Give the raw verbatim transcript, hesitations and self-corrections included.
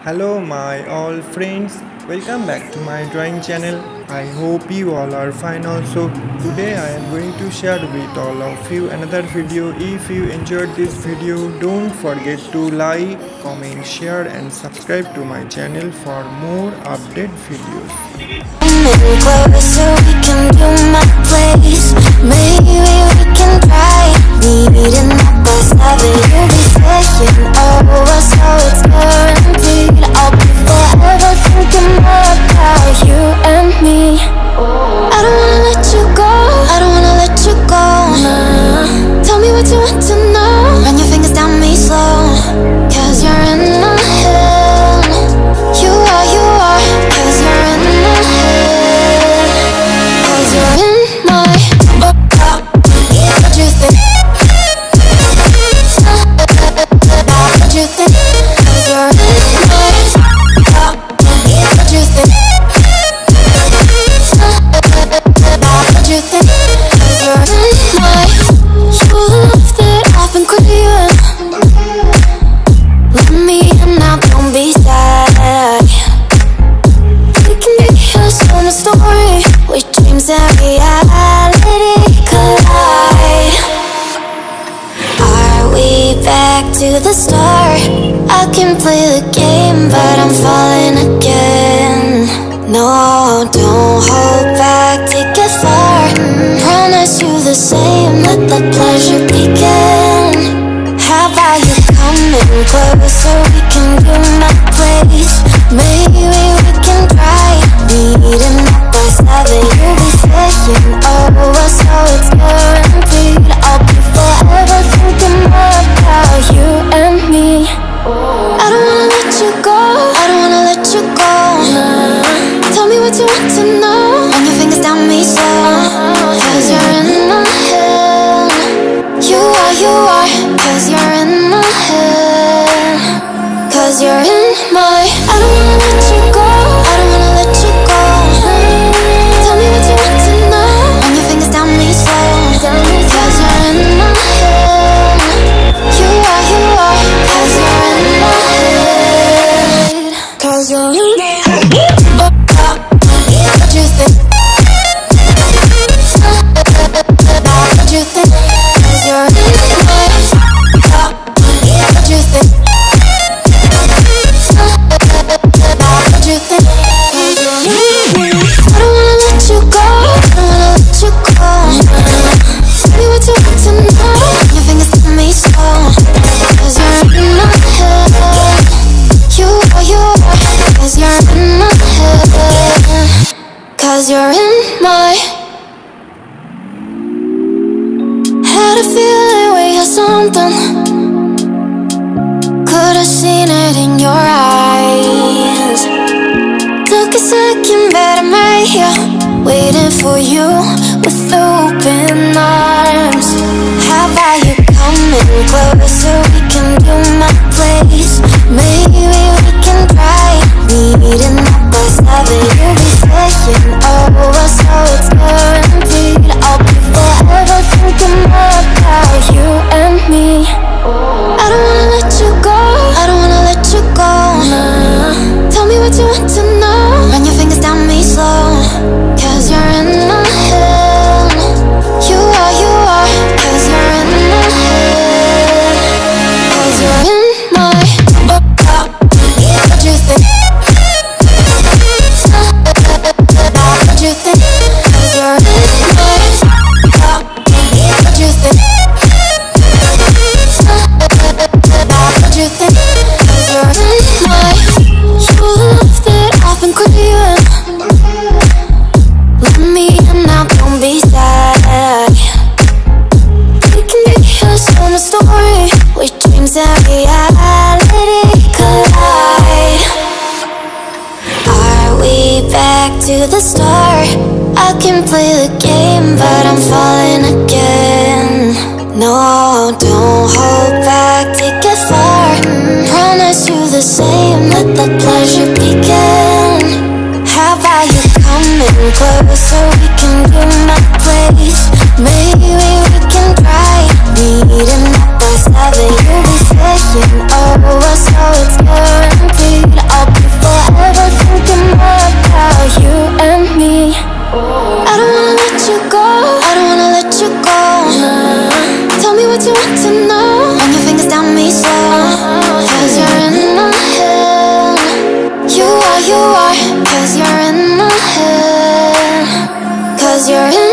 Hello my all friends, welcome back to my drawing channel. I hope you all are fine also. Today I am going to share with all of you another video. If you enjoyed this video, don't forget to like, comment, share and subscribe to my channel for more update videos. To the start, I can play the game, but I'm falling again. No, don't hold back, take it far. Promise you the same, let the pleasure begin. How about you coming closer? We can do my place. Maybe we can try. Need an advice, never you'll be saying, oh, so it's guaranteed. I'll be forever thinking about you and me. I don't wanna let you go, I don't wanna let you go. Nah. Tell me what you want to know. Run your fingers down me slow, uh-huh. Cause you're in my head. You are, you are. Cause you're in my head. Cause you're in my. I don't wanna let you go, I don't wanna let you go. Tell me what you want to know. Run your fingers down me slow, cause you're in my head. You're in my head, a feeling we had something. Could have seen it in your eyes. Took a second, but I'm right here, waiting for you with open arms. How about you coming closer? We can do my place. Maybe we can try. Needing that best ever, you'll be saying, oh, so it's guaranteed. I'll be forever thinking about you and me. I don't wanna let you go, I don't wanna let you go. Nah. Tell me what you want to know. Run your fingers down me slow, cause you're in my head. You are, you are. Cause you're in my head. Cause you're in my. What you think? To the start, I can play the game, but I'm falling again. No, don't hold back, take it far. Promise you the same, let the pleasure begin. How about you coming closer? We can do my place. Maybe we can try. Need an advice, never you'll be saying, oh, so it's guaranteed. your